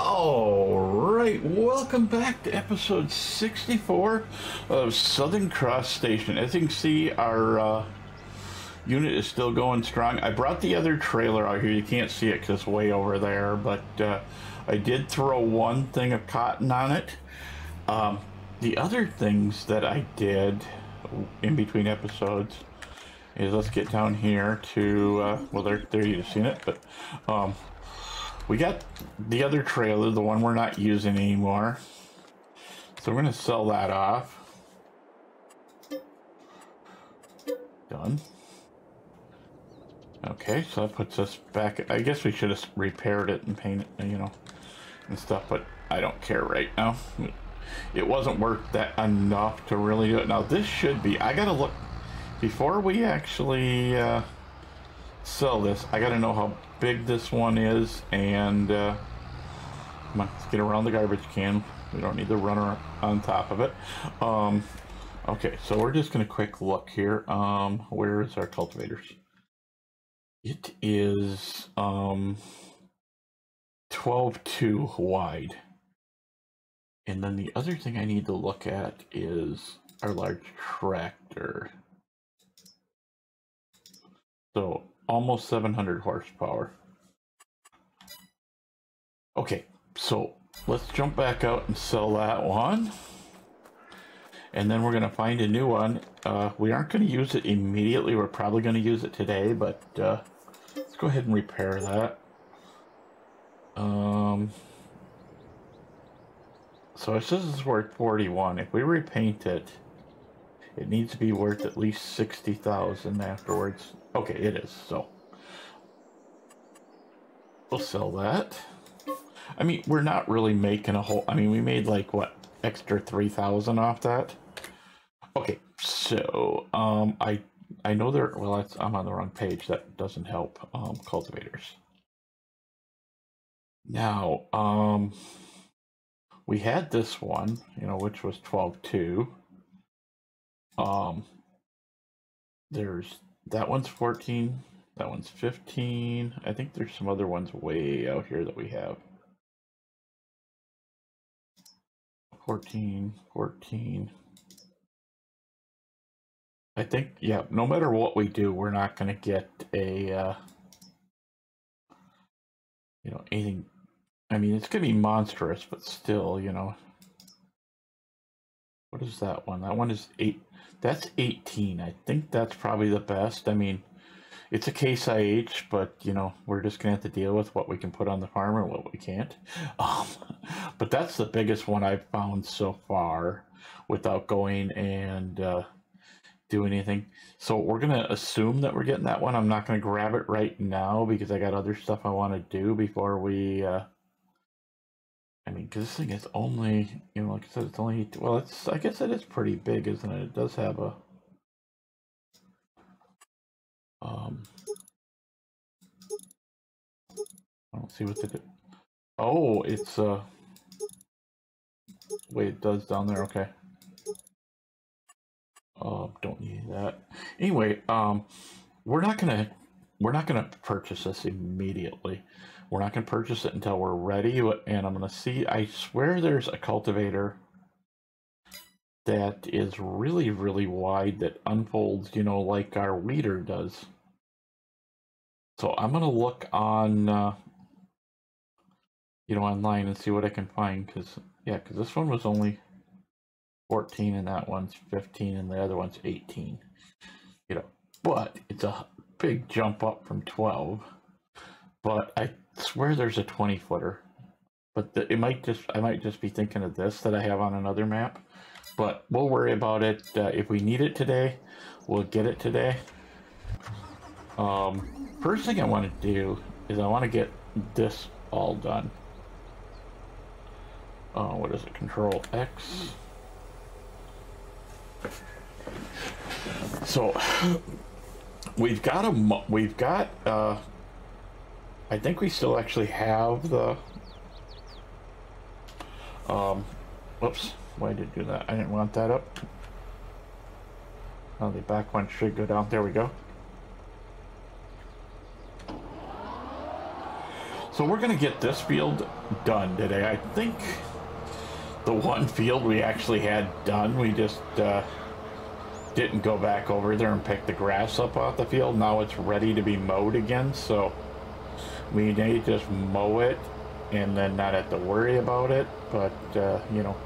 Alright, welcome back to episode 64 of Southern Cross Station. As you can see, our unit is still going strong. I brought the other trailer out here. You can't see it because it's way over there, but I did throw one thing of cotton on it. The other things that I did in between episodes is, let's get down here to, well, there you've seen it, but we got the other trailer, the one we're not using anymore. So we're gonna sell that off. Done. Okay, so that puts us back. I guess we should have repaired it and painted, you know, and stuff, but I don't care right now. It wasn't worth that enough to really do it. Now this should be, I gotta look, before we actually sell this, I gotta know how big this one is, and come on, let's get around the garbage can. We don't need the runner on top of it. Okay, so we're just gonna quick look here. Where is our cultivators? It is 12.2 wide. And then the other thing I need to look at is our large tractor. So almost 700 horsepower. Okay, so let's jump back out and sell that one. And then we're gonna find a new one. We aren't gonna use it immediately. We're probably gonna use it today, but let's go ahead and repair that. So it says it's worth 41. If we repaint it, it needs to be worth at least 60,000 afterwards. Okay, it is, so we'll sell that. I mean, we're not really making a whole, I mean, we made like, what, extra 3,000 off that? Okay, so I know there, well, that's, I'm on the wrong page. That doesn't help. Cultivators. Now, we had this one, you know, which was 12.2. There's that one's 14, that one's 15. I think there's some other ones way out here that we have. 14, 14. I think, yeah, no matter what we do, we're not gonna get a, you know, anything. I mean, it's gonna be monstrous, but still, you know. What is that one? That one is 8. That's 18. I think that's probably the best. I mean, it's a case IH, but, you know, we're just going to have to deal with what we can put on the farm and what we can't. But that's the biggest one I've found so far without going and doing anything. So we're going to assume that we're getting that one. I'm not going to grab it right now because I got other stuff I want to do before we... I mean, because this thing is only, you know, like I said, it's only, well, it's, I guess it is pretty big, isn't it? It does have a, I don't see what they did. Oh, it's, wait, it does down there, okay. Don't need that. Anyway, we're not gonna purchase this immediately. We're not going to purchase it until we're ready, and I'm going to see, I swear there's a cultivator that is really, really wide that unfolds, you know, like our weeder does. So I'm going to look on, you know, online and see what I can find, because, yeah, because this one was only 14, and that one's 15, and the other one's 18, you know, but it's a big jump up from 12, but I swear there's a 20-footer, but it might just, I might just be thinking of this that I have on another map, but we'll worry about it. If we need it today, we'll get it today. First thing I want to do is I want to get this all done. What is it? Control X. So we've got I think we still actually have the, whoops, why did I do that? I didn't want that up. Oh, the back one should go down. There we go. So we're going to get this field done today. I think the one field we actually had done, we just didn't go back over there and pick the grass up off the field. Now it's ready to be mowed again, so we may just mow it and then not have to worry about it. But you know,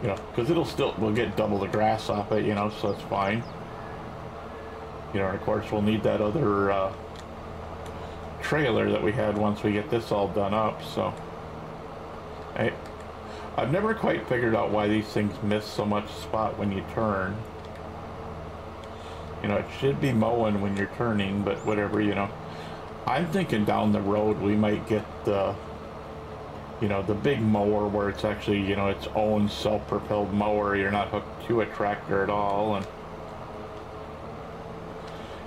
because it'll still, we'll get double the grass off it, you know, so it's fine. You know, and of course we'll need that other trailer that we had once we get this all done up. So I've never quite figured out why these things miss so much spot when you turn. You know, it should be mowing when you're turning, but whatever, you know. I'm thinking down the road we might get the, you know, the big mower where it's actually, you know, its own self-propelled mower. You're not hooked to a tractor at all, and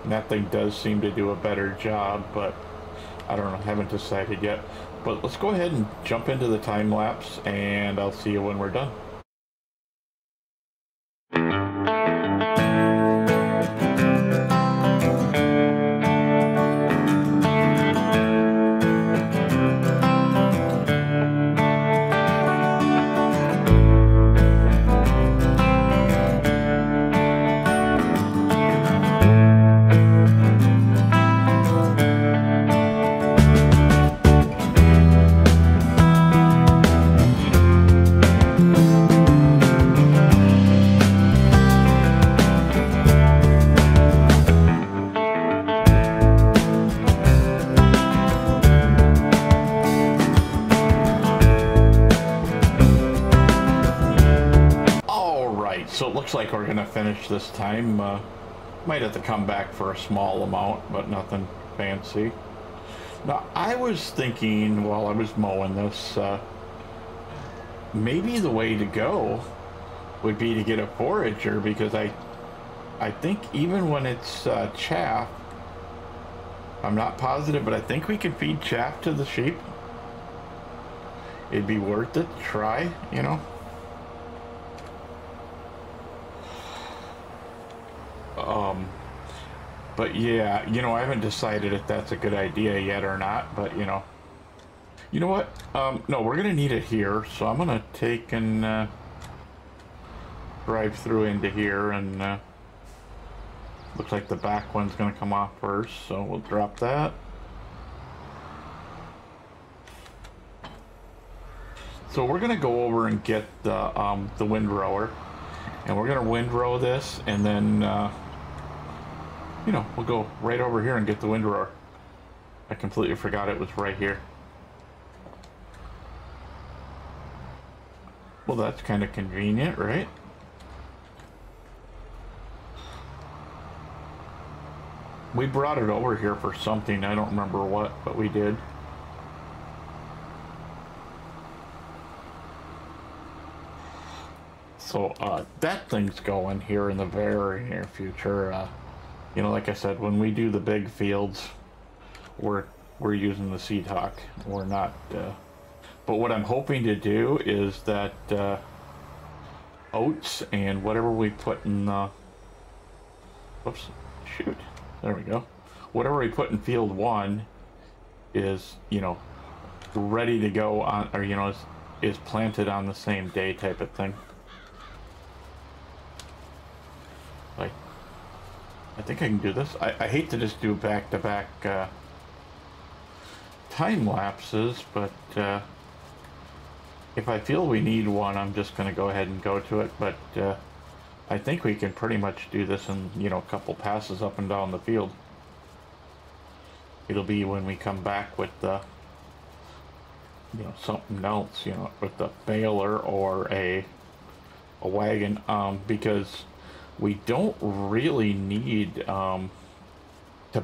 that thing does seem to do a better job, but I don't know, haven't decided yet. But let's go ahead and jump into the time lapse, and I'll see you when we're done. So it looks like we're gonna finish this time. Might have to come back for a small amount, but nothing fancy. Now I was thinking while I was mowing this, maybe the way to go would be to get a forager, because I think even when it's chaff, I'm not positive, but I think we can feed chaff to the sheep. It'd be worth it to try, you know. But yeah, you know, I haven't decided if that's a good idea yet or not, but you know what, no, we're gonna need it here, so I'm gonna take and drive through into here, and looks like the back one's gonna come off first, so we'll drop that. So we're gonna go over and get the windrower, and we're gonna windrow this, and then you know, we'll go right over here and get the windrower. I completely forgot it was right here. Well, that's kind of convenient, right? We brought it over here for something. I don't remember what, but we did. So that thing's going here in the very near future. You know, like I said, when we do the big fields, we're using the Seed Hawk. We're not, but what I'm hoping to do is that oats and whatever we put in the, oops, shoot, there we go. Whatever we put in field one is, you know, ready to go on, or, you know, is planted on the same day type of thing. Like, I think I can do this. I hate to just do back-to-back time lapses, but if I feel we need one, I'm just going to go ahead and go to it. But I think we can pretty much do this in, you know, a couple passes up and down the field. It'll be when we come back with the, you know, something else, you know, with the baler or a wagon, because we don't really need to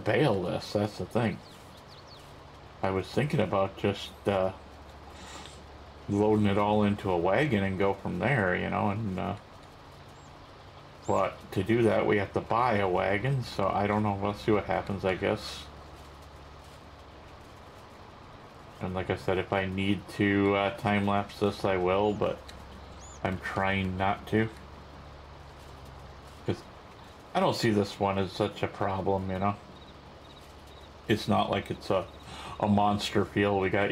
bale this. That's the thing. I was thinking about just loading it all into a wagon and go from there, you know, and but to do that we have to buy a wagon, so I don't know. We'll see what happens, I guess. And like I said, if I need to time-lapse this, I will, but I'm trying not to. I don't see this one as such a problem, you know. it's not like it's a monster field. We got,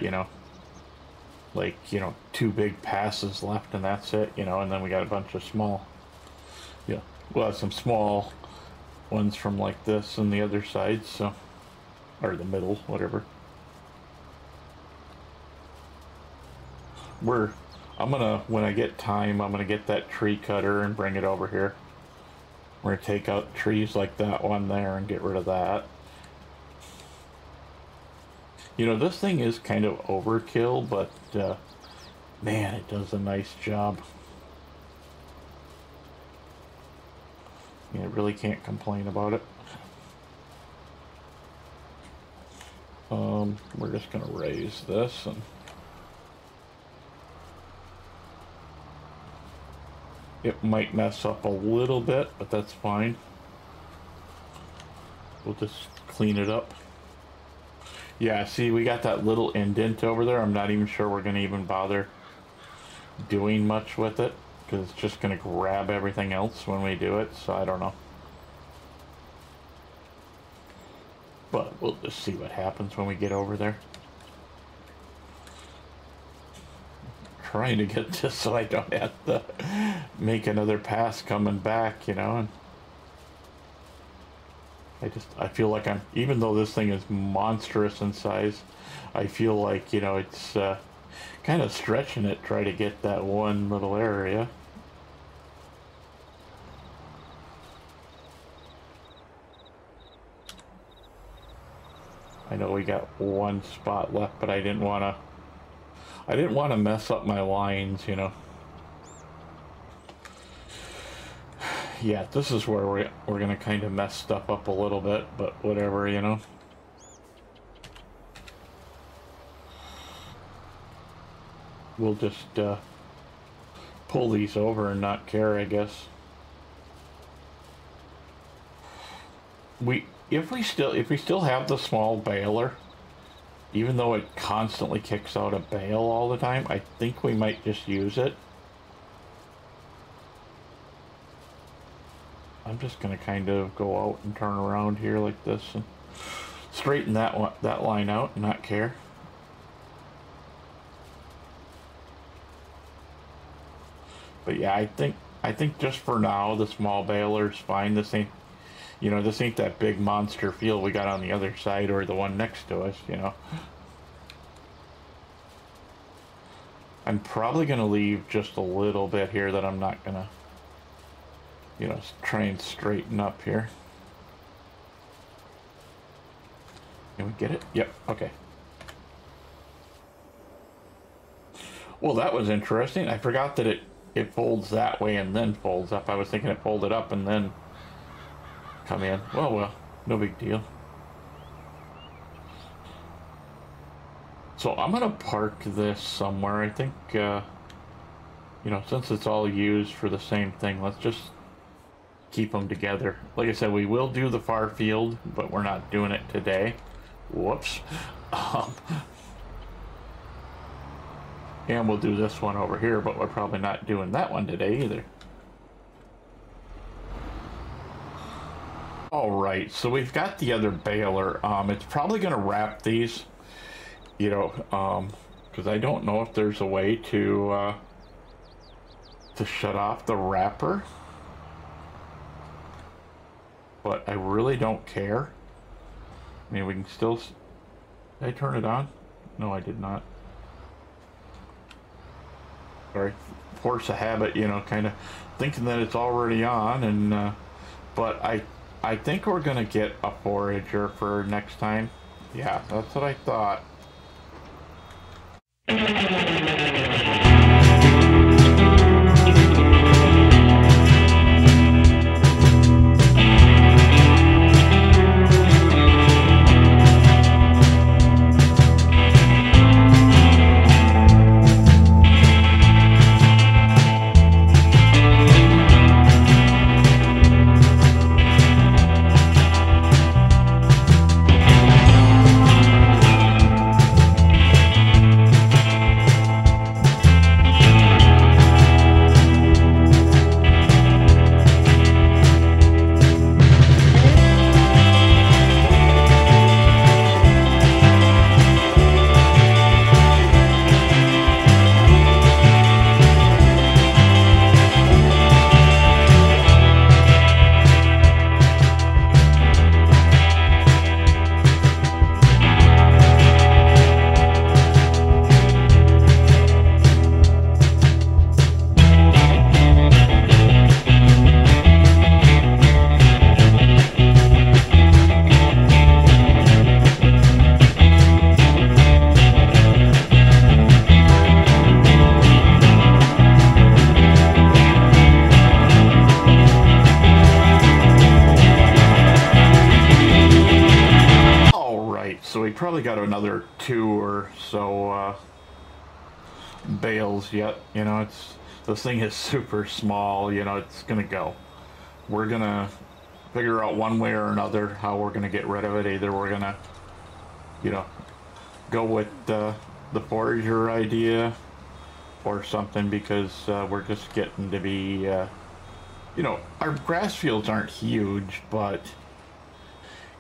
two big passes left and that's it, and then we got a bunch of small, we'll have some small ones from like this and the other side, so, or the middle, whatever. When I get time, I'm gonna get that tree cutter and bring it over here. We're gonna take out trees like that one there and get rid of that. This thing is kind of overkill, but man, it does a nice job. I really can't complain about it. We're just gonna raise this and it might mess up a little bit, but that's fine. We'll just clean it up. Yeah, see, we got that little indent over there. I'm not even sure we're going to even bother doing much with it, because it's just going to grab everything else when we do it, so I don't know. But we'll just see what happens when we get over there. Trying to get this so I don't have to make another pass coming back, and I feel like even though this thing is monstrous in size, I feel like, it's kind of stretching it, try to get that one little area. I know we got one spot left, but I didn't want to mess up my lines, Yeah, this is where we're going to kind of mess stuff up a little bit, but whatever, We'll just pull these over and not care, I guess. If we still have the small baler, even though it constantly kicks out a bale all the time, I think we might just use it. I'm just going to kind of go out and turn around here like this and straighten that line out and not care. But yeah, I think just for now the small baler's fine. This ain't that big monster field we got on the other side or the one next to us, I'm probably going to leave just a little bit here that I'm not going to try and straighten up here. Can we get it? Yep, okay. Well, that was interesting. I forgot that it folds that way and then folds up. I was thinking it folded up and then come in. Well, no big deal. So I'm gonna park this somewhere. I think, since it's all used for the same thing, let's just keep them together. Like I said, we will do the far field, but we're not doing it today. Whoops. And we'll do this one over here, but we're probably not doing that one today either. All right, so we've got the other baler. It's probably going to wrap these, because I don't know if there's a way to shut off the wrapper. But I really don't care. I mean, we can still... Did I turn it on? No, I did not. Sorry. Force a habit, kind of thinking that it's already on. And but I think we're going to get a forager for next time. Yeah, that's what I thought. So we probably got another two or so bales yet. You know, it's, this thing is super small. You know, it's gonna go. We're gonna figure out one way or another how we're gonna get rid of it. Either we're gonna, you know, go with the forager idea or something, because we're just getting to be, you know, our grass fields aren't huge, but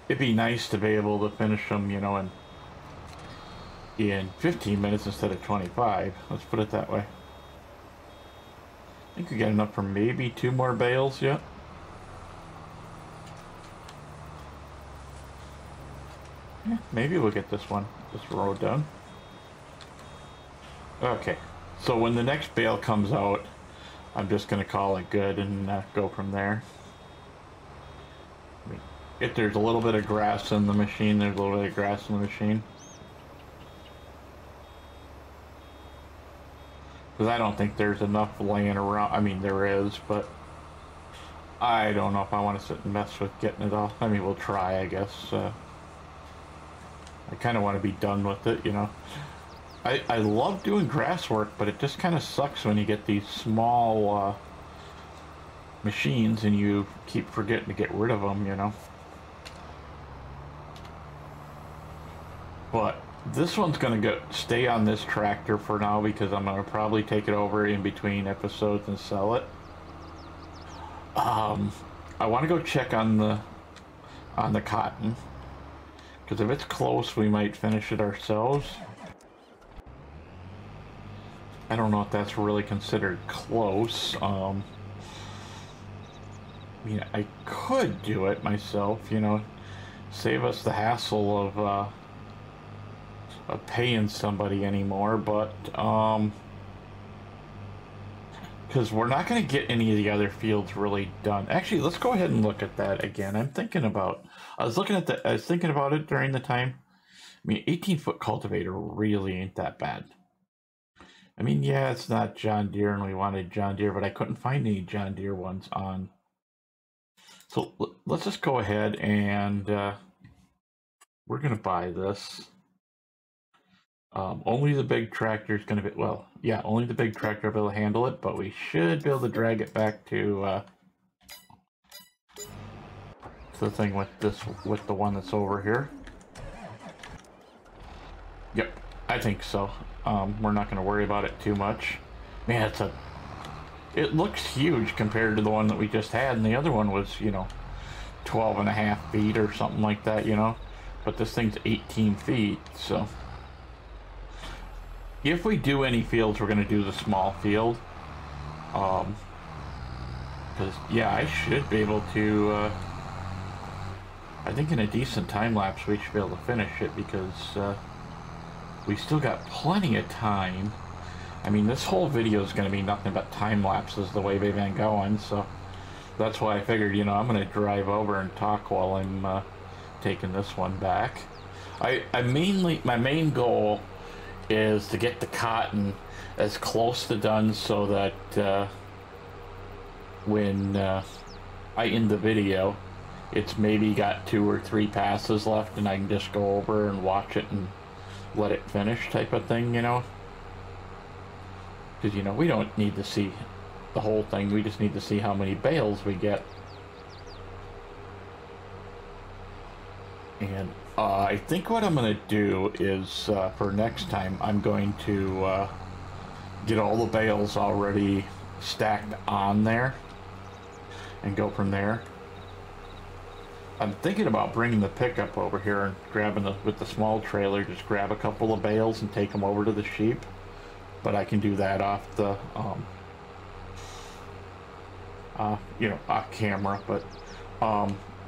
it'd be nice to be able to finish them, you know, in 15 minutes instead of 25. Let's put it that way. I think we got enough for maybe two more bales yet. Yeah, maybe we'll get this one, this row done. Okay, so when the next bale comes out, I'm just going to call it good and go from there. If there's a little bit of grass in the machine, there's a little bit of grass in the machine. Because I don't think there's enough laying around. I mean, there is, but I don't know if I want to sit and mess with getting it all. I mean, we'll try, I guess. I kind of want to be done with it, you know. I love doing grass work, but it just kind of sucks when you get these small machines and you keep forgetting to get rid of them, you know. But this one's going to stay on this tractor for now, because I'm going to probably take it over in between episodes and sell it. I want to go check on the cotton, because if it's close, we might finish it ourselves. I don't know if that's really considered close. I mean, I could do it myself, you know, save us the hassle of paying somebody anymore, but, because we're not going to get any of the other fields really done. Actually, let's go ahead and look at that again. I was thinking about it during the time. I mean, 18-foot cultivator really ain't that bad. I mean, yeah, it's not John Deere, and we wanted John Deere, but I couldn't find any John Deere ones on. So let's just go ahead and we're going to buy this. Only the big tractor is going to be, well, yeah, only the big tractor will be able to handle it, but we should be able to drag it back to the thing with this, with the one that's over here. Yep, I think so. We're not going to worry about it too much. Man, it's a, it looks huge compared to the one that we just had, and the other one was, you know, 12.5 feet or something like that, you know, but this thing's 18 feet, so. If we do any fields, we're going to do the small field, because, yeah, I should be able to, I think in a decent time lapse, we should be able to finish it, because, we still got plenty of time. I mean, this whole video is going to be nothing but time lapses the way they've been going, so that's why I figured, you know, I'm going to drive over and talk while I'm taking this one back. My main goal is to get the cotton as close to done so that when I end the video, it's maybe got 2 or 3 passes left, and I can just go over and watch it and let it finish type of thing, you know, because, you know, we don't need to see the whole thing, we just need to see how many bales we get. And I think what I'm going to do is for next time, I'm going to get all the bales already stacked on there and go from there. I'm thinking about bringing the pickup over here and grabbing the, with the small trailer, just grab a couple of bales and take them over to the sheep. But I can do that off the, you know, off camera. But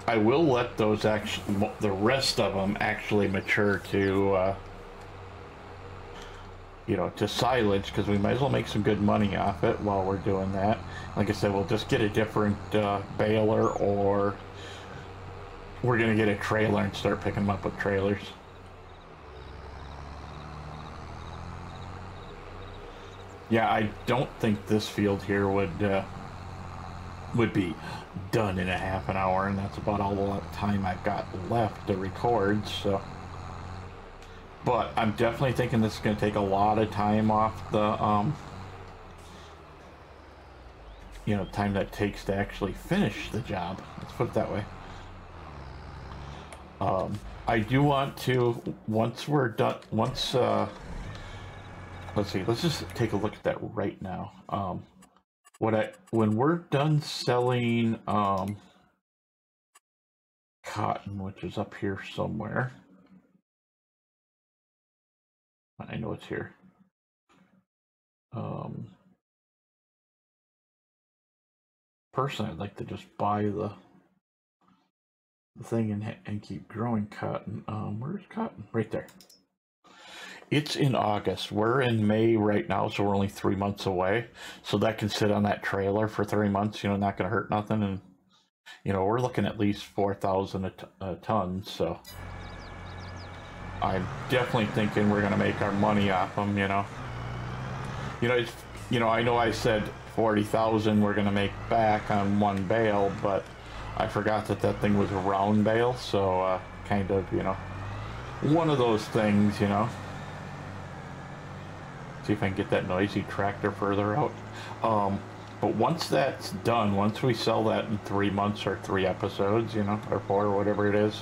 I will let those actually, the rest of them actually mature to, you know, to silage, because we might as well make some good money off it while we're doing that. Like I said, we'll just get a different baler, or we're going to get a trailer and start picking them up with trailers. Yeah, I don't think this field here would be done in a half an hour, and that's about all the time I've got left to record, so But I'm definitely thinking this is going to take a lot of time off the, you know, time that takes to actually finish the job. Let's put it that way. I do want to, once we're done, once, let's see, let's just take a look at that right now. When we're done selling cotton, which is up here somewhere, I know it's here. Personally, I'd like to just buy the thing and keep growing cotton. Where's cotton? Right there. It's in August. We're in May right now, so we're only 3 months away. So that can sit on that trailer for 3 months, you know, not going to hurt nothing. And, you know, we're looking at least 4,000 a ton, so I'm definitely thinking we're going to make our money off them, you know. You know, I know I said 40,000 we're going to make back on one bale, but I forgot that that thing was a round bale, so kind of, you know, one of those things, you know. See if I can get that noisy tractor further out. But once that's done, once we sell that in 3 months or 3 episodes, you know, or 4 or whatever it is,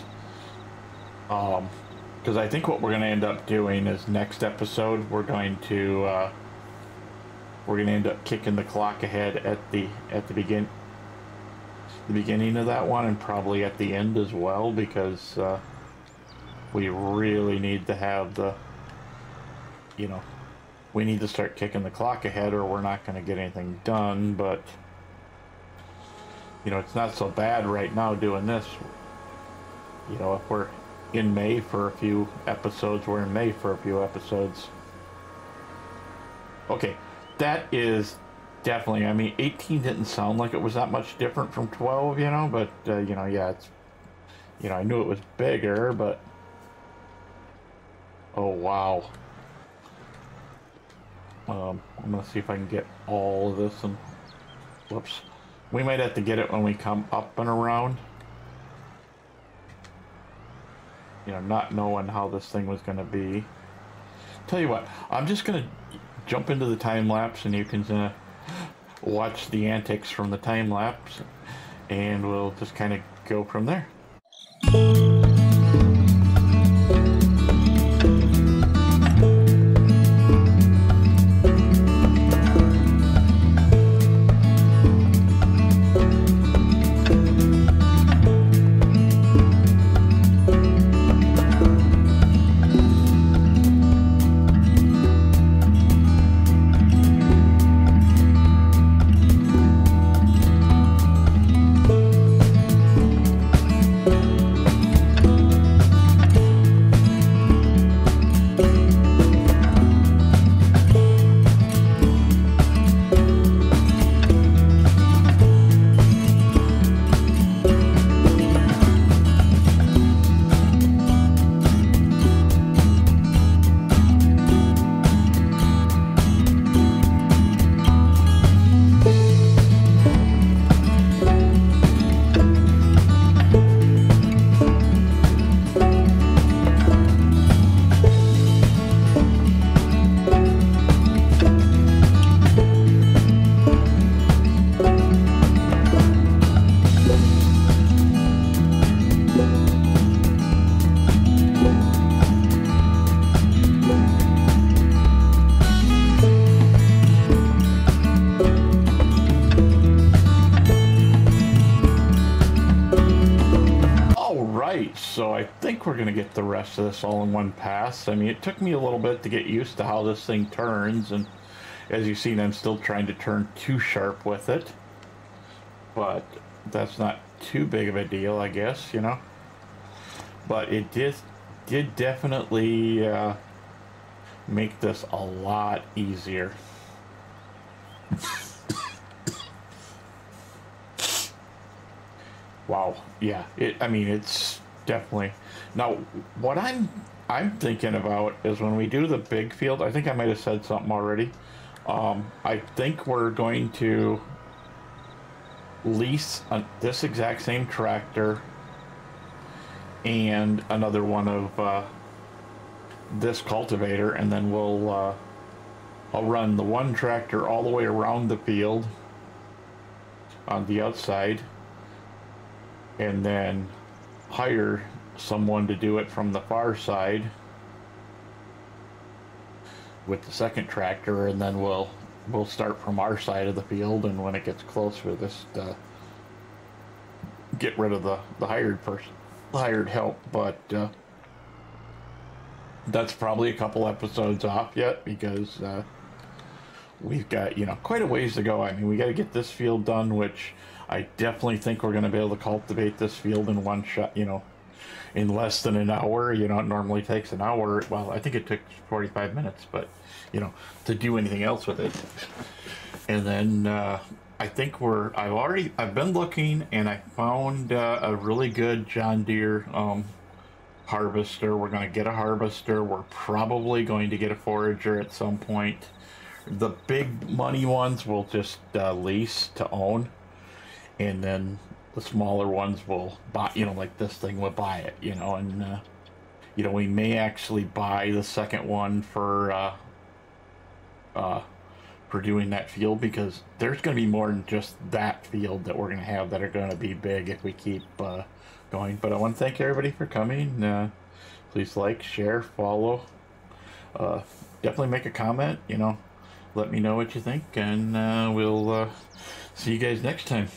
because I think what we're going to end up doing is next episode we're going to end up kicking the clock ahead at the beginning of that one, and probably at the end as well, because we really need to have the, you know, we need to start kicking the clock ahead or we're not going to get anything done. But, you know, it's not so bad right now doing this. You know, if we're in May for a few episodes, we're in May for a few episodes. Okay, that is... Definitely. I mean, 18 didn't sound like it was that much different from 12, you know, but, you know, yeah, it's, you know, I knew it was bigger, but, oh, wow. I'm going to see if I can get all of this, and, whoops, we might have to get it when we come up and around, you know, not knowing how this thing was going to be. Tell you what, I'm just going to jump into the time lapse, and you can, watch the antics from the time lapse, and we'll just kind of go from there. So I think we're going to get the rest of this all in one pass. I mean, it took me a little bit to get used to how this thing turns, and as you've seen, I'm still trying to turn too sharp with it, but that's not too big of a deal, I guess, you know. But it did definitely make this a lot easier. Wow, yeah, I mean, it's... Definitely. Now, what I'm thinking about is when we do the big field, I think I might have said something already. I think we're going to lease this exact same tractor and another one of this cultivator, and then we'll I'll run the one tractor all the way around the field on the outside, and then hire someone to do it from the far side with the second tractor, and then we'll start from our side of the field, and when it gets closer, just get rid of the hired person, hired help. But that's probably a couple episodes off yet, because we've got, you know, quite a ways to go. I mean, we got to get this field done, which I definitely think we're going to be able to cultivate this field in one shot, you know, in less than an hour. You know, it normally takes an hour. Well, I think it took 45 minutes, but, you know, to do anything else with it. And then I think I've been looking, and I found a really good John Deere harvester. We're going to get a harvester. We're probably going to get a forager at some point. The big money ones we'll just lease to own, and then the smaller ones will buy, you know, like this thing will buy it, you know. And you know, we may actually buy the second one for doing that field, because there's going to be more than just that field that we're going to have that are going to be big if we keep going. But I want to thank everybody for coming. Please like, share, follow, definitely make a comment, you know. Let me know what you think, and we'll see you guys next time.